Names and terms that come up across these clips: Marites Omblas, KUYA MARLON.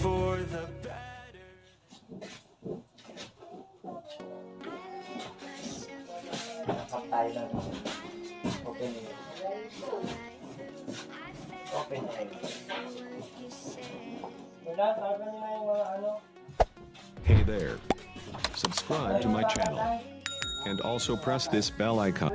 for the better. Hey there. Subscribe to my channel and also press this bell icon.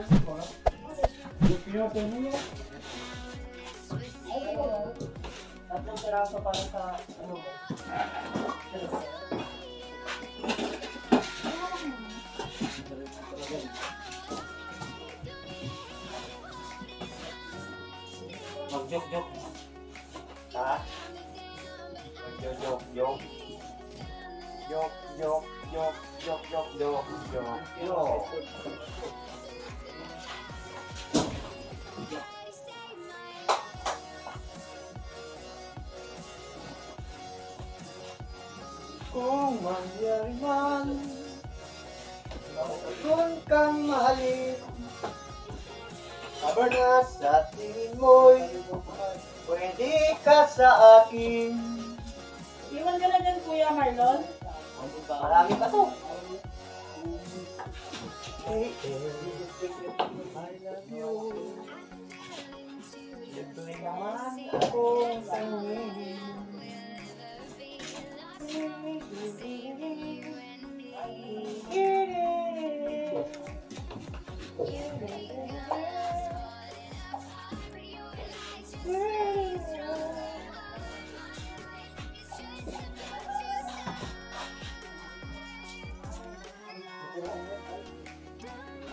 Kung mangyari man, kung kang mahalin, sabar na sa tingin mo'y pwede ka sa akin. Iwan ka na dyan, Kuya Marlon. Marami pa to. I love you. Ito'y naman akong tangin.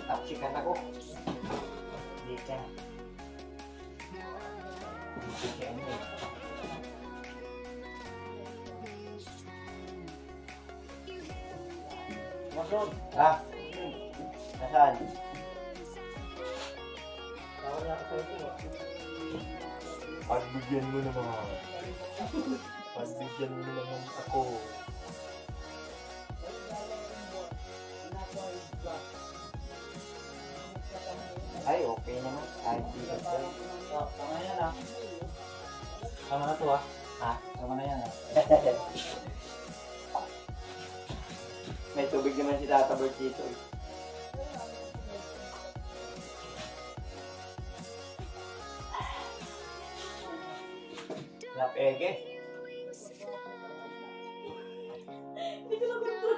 Apsikan aku dicek masuk ah tahan pagbigyan mo naman ako. Ay, okay naman. Ay, dito ko. Tama na yan, ah. Tama na to, ah. Ha? Tama na yan, ah. May tubig naman si Tata Bert dito, eh. Napege. Hindi ko na gusto.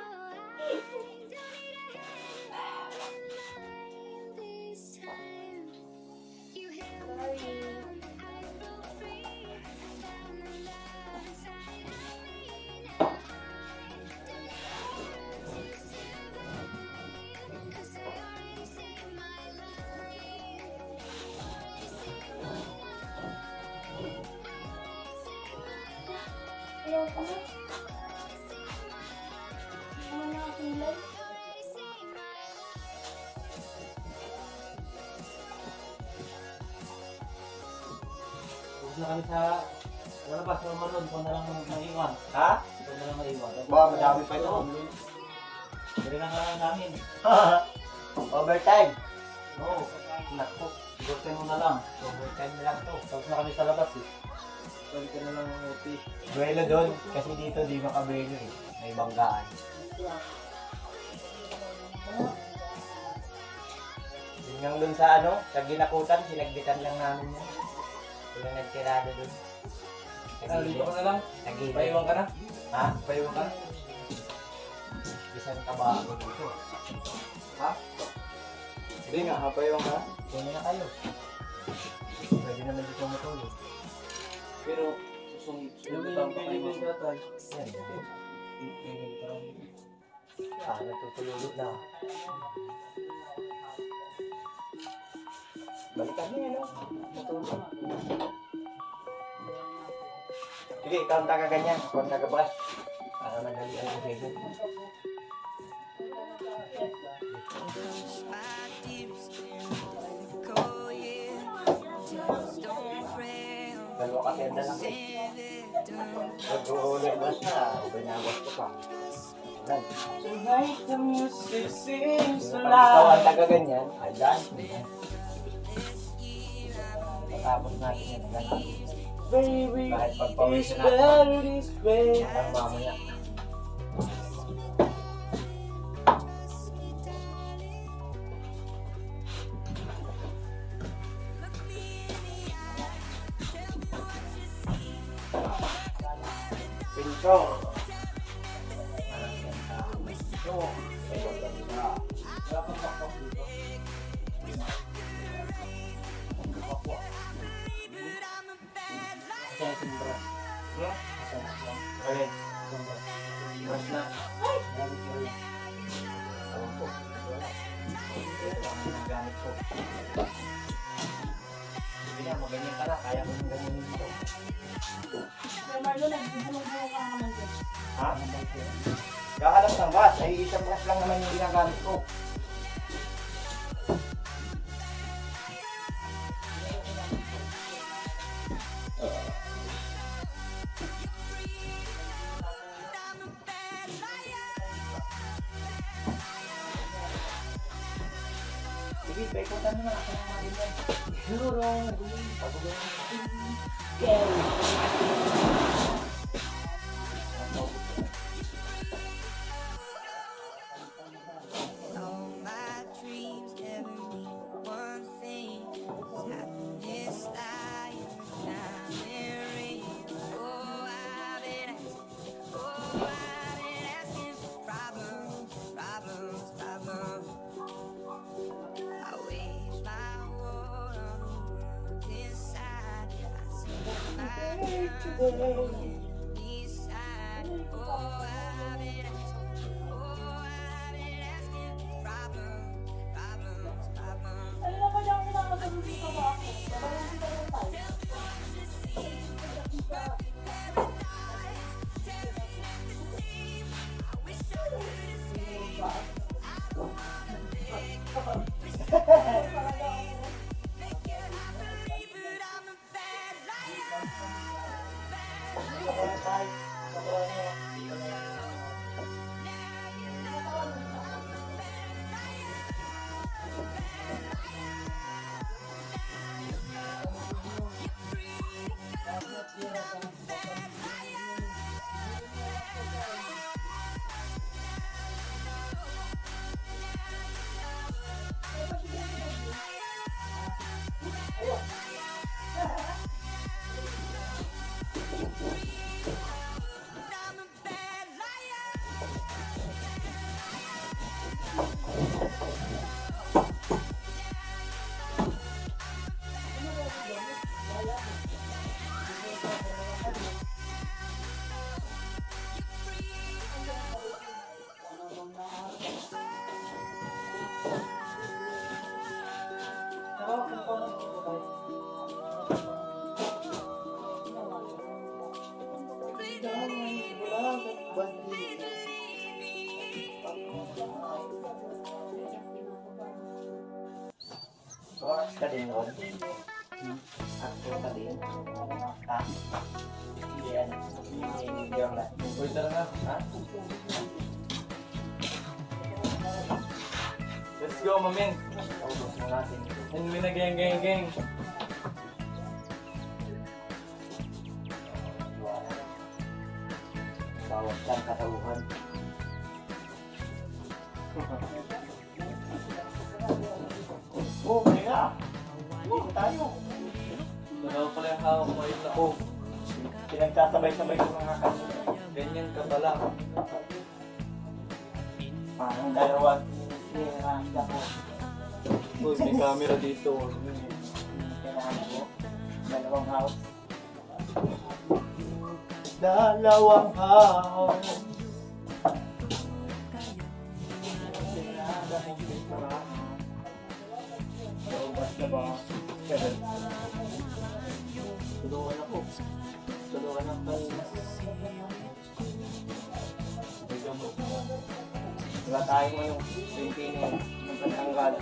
Kami sa wala pa sa Marlon, doon na lang maiwan. Ha? Doon na lang maiwan. Ba, madami pa ito. Dari na nga namin. Overtime. Oo. Naku. Gusto mo na lang. Overtime na lang ito. Tapos na kami sa labas eh. Balik na lang ng OT. Duelo doon. Kasi dito di makabuelo eh. May banggaan. Yun nga doon sa ano, sa ginakutan, sinagbitan lang namin mo. Wala nagtirado doon. Dito ka na lang? Paiwan ka na? Ha? Paiwan ka na? Isang taba ako dito. Ha? Hindi nga, ha? Paiwan ka na? Pwede na kayo. Pwede naman dito matulog. Pero, susunod pa kayo mga tatay. Yan, yan. Ah, natutulog na. Balikan niya, no? Matulog. Sige, kaunta ka ganyan. Kaunta ka ba? Para madali ang Baby, it's better this way. Let's go, mamin. Mamin na geng. Bawat lang katauhan. Oh, kaya. Oh, tayo. Dalaw pala yung hawak mo yung lako. Pinagkasabay-sabay sa mga kaso. Ganyan ka pala. Parang dalawa. Uy, may camera dito. Dalawang house. Dalawang house. Bawas na ba? Tulungan ako. Tulungan ang balas. Wala tayo mo yung pintinong ng pagtanggal.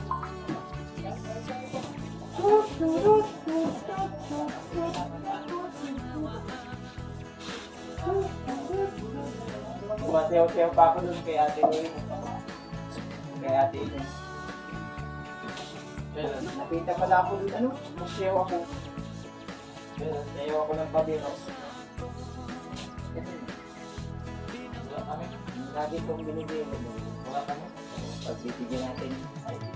sayaw-sayaw pa ako doon kay ate ko. Kay ate ko. Napita pala ako doon. Ano? Magsayaw ako. Sayaw ako ng pabiro. Wala kami. Lagi itong binibigay mo. Wala kami. Pagbibigyan natin.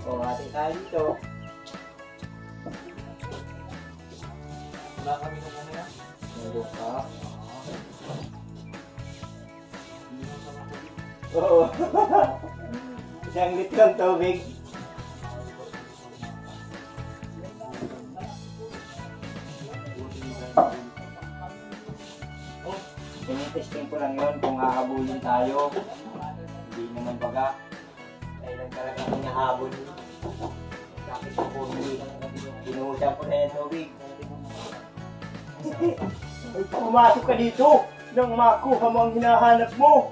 O ate tayo dito. Wala kami ng kanina. Wala ka. Oo. Isang litrong tubig. Tinitesting ko lang yun kung hahabulin tayo. Hindi naman baga. Kailan talaga kung nahabol. Kapit na po nyo. Pinuhusan ko na yung tubig. Ay, pumasok ka dito nang makuha mo ang hinahanap mo.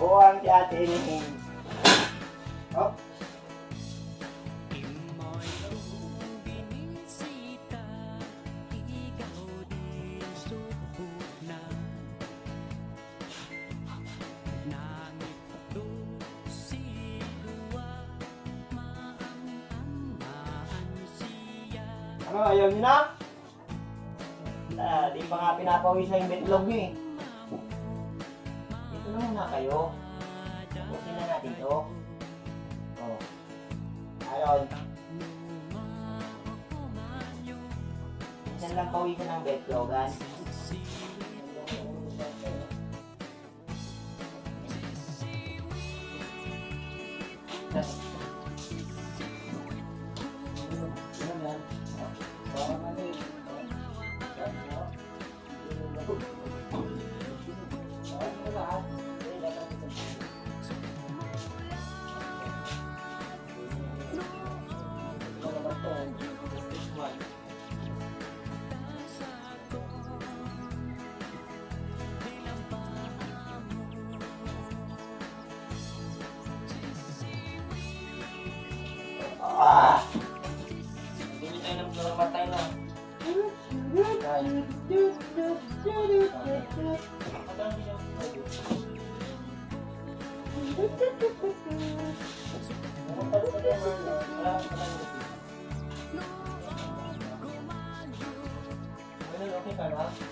Buwan si ate Hing. Oh. Ano, ayaw nyo na? Di pa nga pinapawisan yung betlog nyo eh. Ito naman na kayo. Pusin na natin ito. Oh. Ayun. Diyan lang pawisan ng betlogan.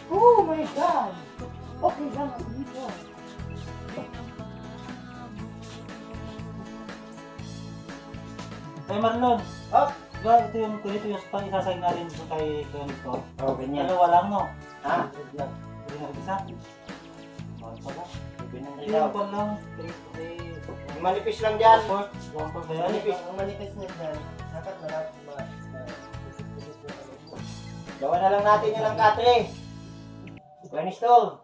Oh my God! Okay lang ako dito. Hey Marlon! Oh! Ito yung pang isasagin natin ito kay Tonito. Oh, ganyan. Pero walang no? Ha? Pwede na rin isa? Bakit pala? Pwede pa lang. Manipis lang dyan! Manipis na dyan. Dapat marami ba? Gawa na lang natin yung langkatre. Bernice Tol.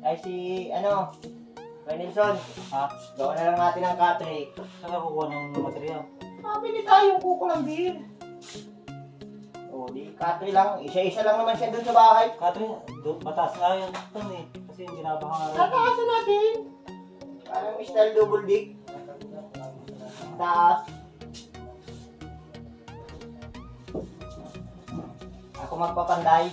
Ay si, ano, Bernilson. Gawa na lang natin ang katre. Saan ka kukuha ng material? Mabili tayong kukulang din. O, di katre lang. Isa-isa lang naman siya doon sa bahay. Katre, mataas nga yan. Kasi yung ginabahang nga. Tataasan natin. Parang style double dick. Taas. Ako magpapanday.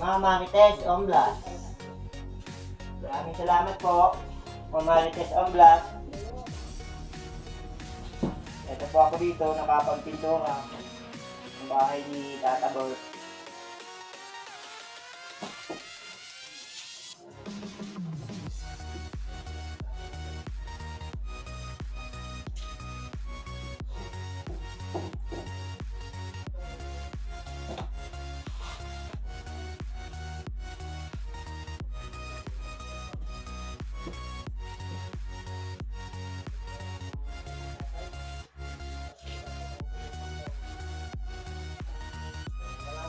Mama Marites Omblas. Maraming salamat po. Mama Marites Omblas. Ito po ako dito, nakapagpintura ang bahay ni Tata Bert. Salamat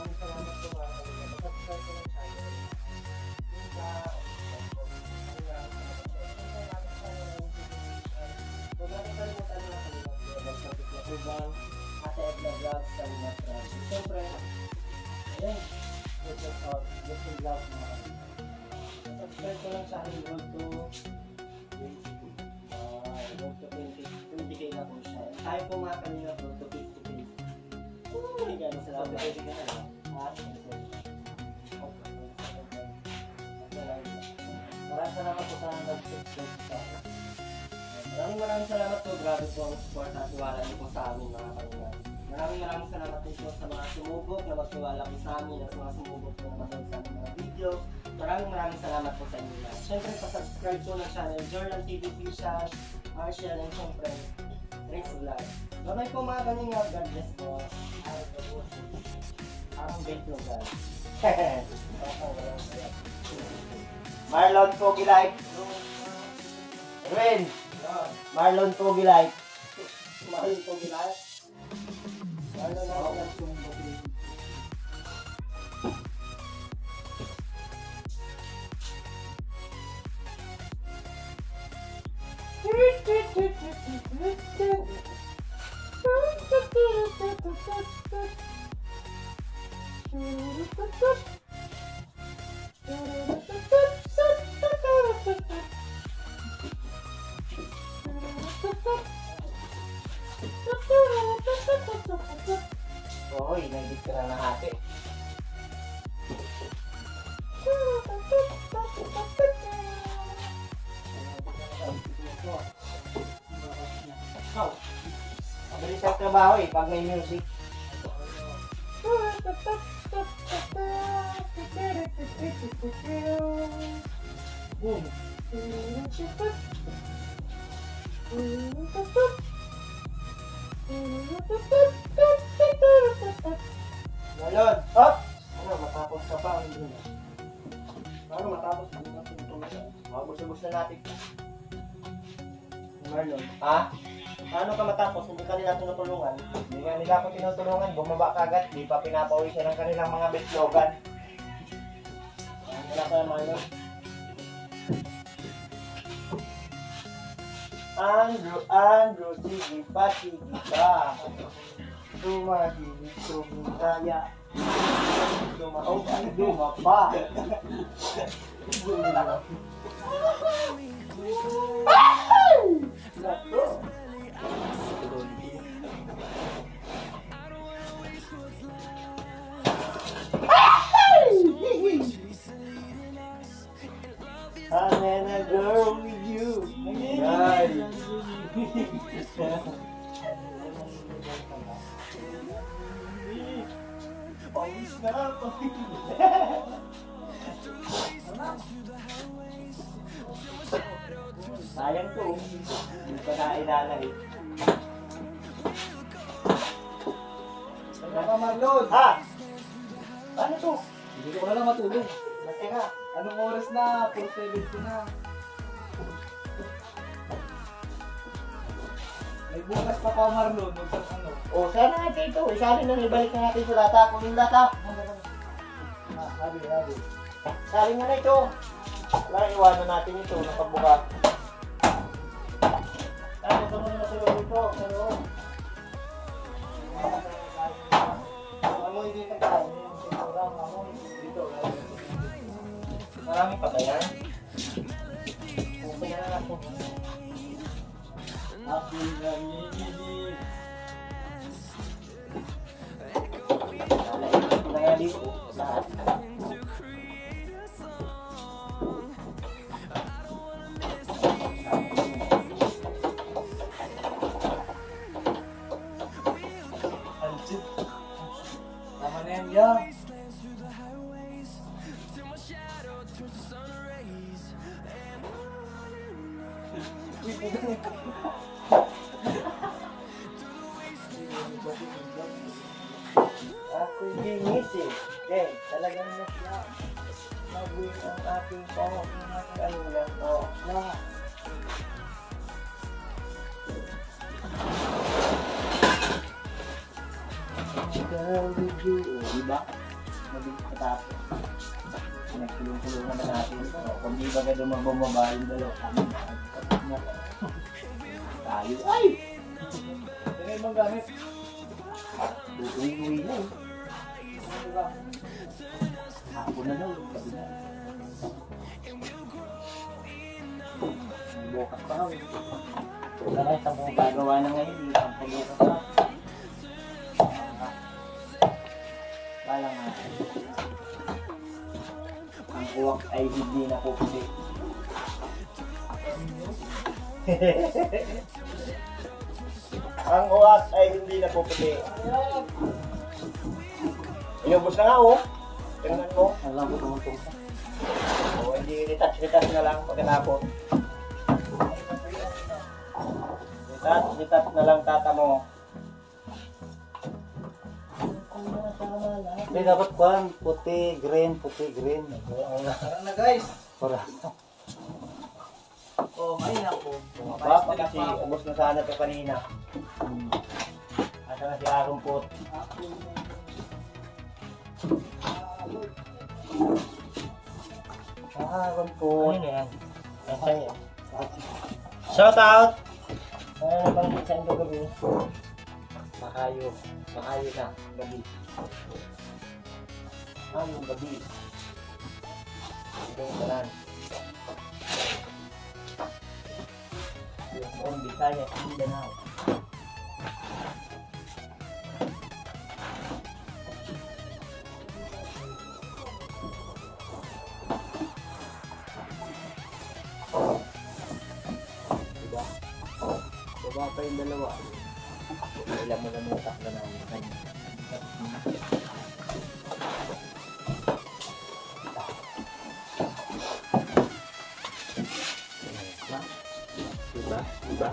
Then, check us out just in vlog mga kapatid. Subscribe ko lang sa aking road to 20k na po siya. Tayo po mga kanina road to 50k. Uy, gano'n salamat. Pwede ka na lang. Maraming salamat po sa nag-subscribe sa akin. Maraming salamat po. Grabe po ang support na tiwala niyo po sa amin mga kanina. Maraming salamat po sa mga sumubok na magtiwala po sa amin at sa mga sumubok na manood sa amin mga video. Maraming salamat po sa inyo na. Siyempre, pasubscribe po ng channel Journal TV Official, Marshall, and siyempre, Rinse Vlog. Babay po mga kanina. God bless po. Araw po po. Ang bait nyo guys. Marlon Pogi Like. Rin. Marlon Pogi Like. Marlon Pogi Like. Marlon Pogi Like. Oy, nagigit ka na ng ate. Mabili sa trabaho eh, pag may music. Boom! Malon! Hop! Ano, matapos ka pa. Ano, matapos ka pa. Mabos-abos na natin ka. Marlon, ha? Paano ka matapos? Hindi ka nila tinutulungan. Hindi nga nila ako tinutulungan. Bumaba ka agad. Di pa pinapawi siya ng kanilang mga beslogan. Wala ka naman yun. Andrew, sige pa. Tumahili, tumutaya. Dumapa. Dumapa. I'm in a girl with you. Nice. Sayang po. Hindi ko na ilalay. Saka Marlon. Ha? Ano to? Hindi ko na lang matulog. Matira. Anong oras na? 4:30 na. May bukas pa pa Marlon. Ano? O, sana natin ito. Isali na ibalik na natin sa lata. Kung yung lata. Sabi. Isali na ito. Wala, iwanan natin ito. Nakabuka. Sabi ito muna sa loob ito. Pero, amoy dito ka. Amoy dito ka. Marami pa kaya? Kaya na ako. Ako lang yun. Kaya di ko lahat. Anjit. Tama na yan yan. Ako'y ginising. Okay, talagang nasya. Nabuhin ang ating pahok ng nakalulang pahok na. Ikaw video. O, diba? Naging katapos. Nagkulong-kulong naman natin. Kung di ba ka dumabumaba yung dalaw, kami nakagkatap na ka. Tayo. Ay! Kaya yung mga gamit. Uwi-uwi na eh. Bukas pa kami. Saray, sa mga pagawa na ngayon, hindi ang pagkakita sa wala nga. Ang uwak ay hindi na kukulit. Ang uwak ay hindi na kukulit. Inubos na nga, oh. Tingnan mo. Alam ko naman po. O, hindi retouch na lang pagkakapot. Retouch na lang tata mo. Hindi dapat kuhan, puti, green, puti, green. Parang na guys. Parang. O, may naku. Baka kasi ubos na sana ito kanina. Asa na si Aron Pot. Aron Pot. Ano yan? Nasaan yan? Shout out! Ayan, pang-design ko gabi. Makayo. Makayo na. Gabi. Ano yung gabi? Ito yung kanan. Yung own Bisaya, hindi na. Baba pa yung dalawa. Ilan mo lang yung takla namin kanya. Diba? Diba?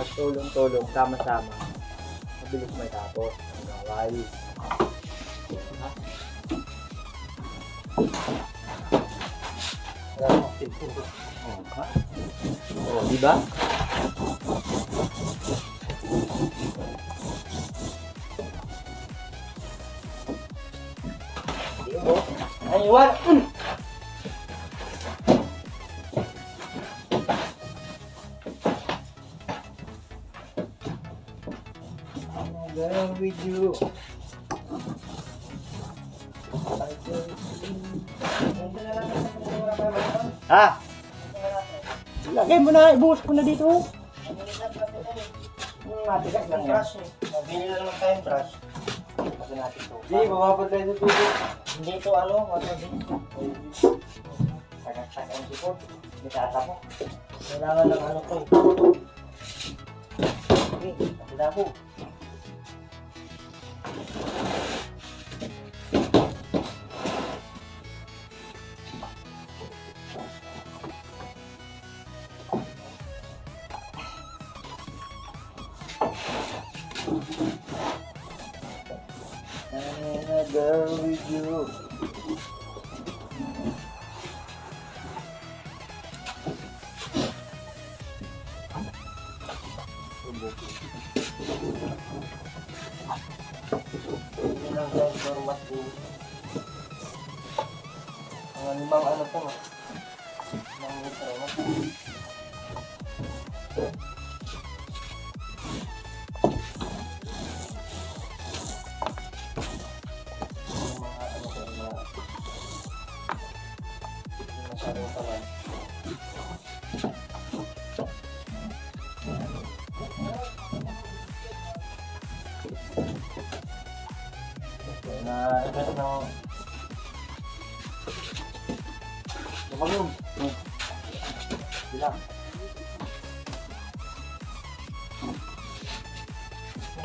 At tulong-tulong, sama-sama. Mabilis may tapos. Ang gaway. Oh, diba? Ayuan. I'm going with you. Ah. Lagay mo na, ibuhos ko na dito. Matigas lang yan. Mabili na naman tayong brush. Pagka natin ito. Hindi, mababad tayo sa tubo. Hindi ito, ano, mababad. Sagat-sagat ang tubo. Bitata mo. Kailangan ng ano ko. Okay, kapila ko. Girl with you.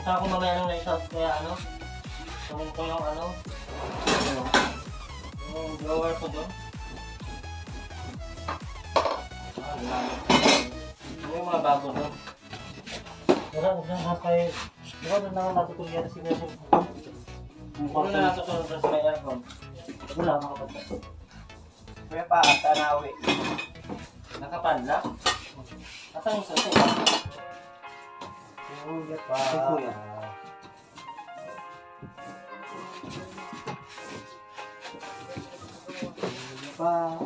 Punta ako mamaya ng light out kaya ano samin ko yung ano yung blower ko doon yung mga bago doon wala ko dyan kapay di ba doon na ako natutuloy na sineryo ano na natutuloy na sa aircon wala makapagpapag kaya pa sa anawi nakapanla asa yung sasay Kuya pa. Kuya. Pa.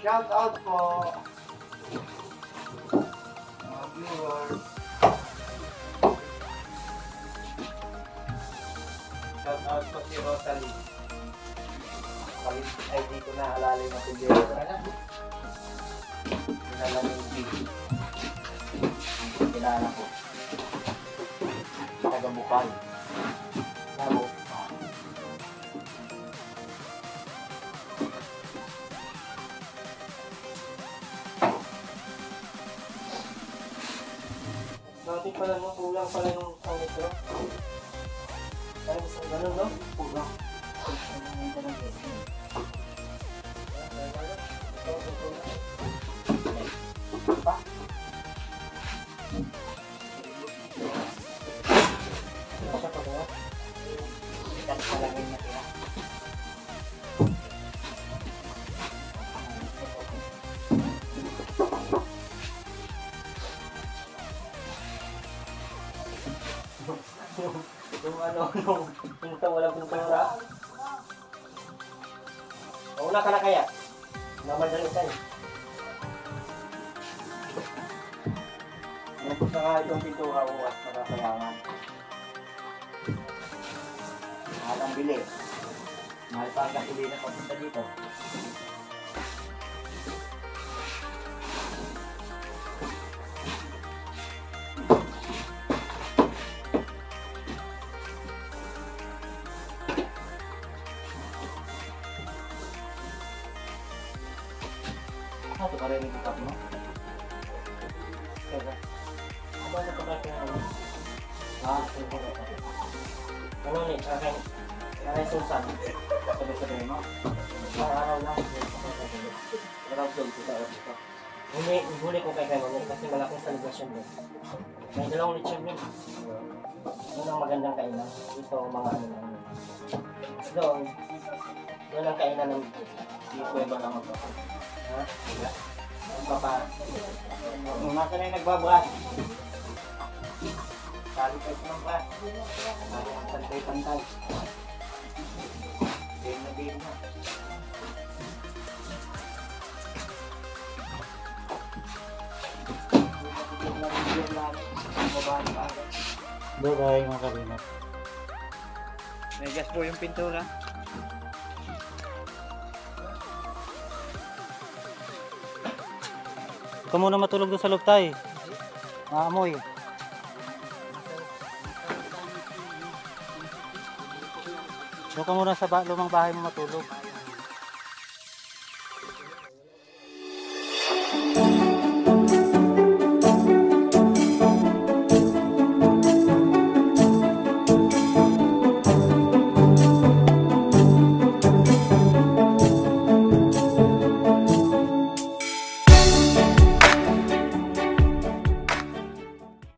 Shout out po mga viewers. Shout out po si Rosalie. Ay di ko na alala yung si Jero. Kinala mo yung video. Kinala ko. Tagamukal. Labo. Nanti pala nung kulang pala nung kanito. Parang isang ganun, no? Kulang. Kulang. Minta walang pintura. Mauna ka na kaya? Namadali tayo. Nagpusta nga itong pintura o at nakakayangan. Mahal ang bili. Mahal pa ang gasolina papunta dito. Satu kali ini kita punya. Apa yang kebagian? Ah, sempurna. Kalau ni, karena susah. Sebelum no, kalau nak, kalau sulit kita lakukan. Boleh kau kaya mana? Kasi malaking celebration ni. May dalawang lechon ni. Yun ang magandang kainan. Ito ang mga ano namin. So, yun ang kainan ng kuweba na magkakasama. Ha? Diba? Papa. Masa na yung nagbabras. Salipay ko lang pa. Pantay-pantay. Game na game na. Bye-bye mga kabinat. Medyas po yung pintura. Ito muna matulog doon sa loob tayo. Maamoy. Doon ka muna sa lumang bahay mo matulog.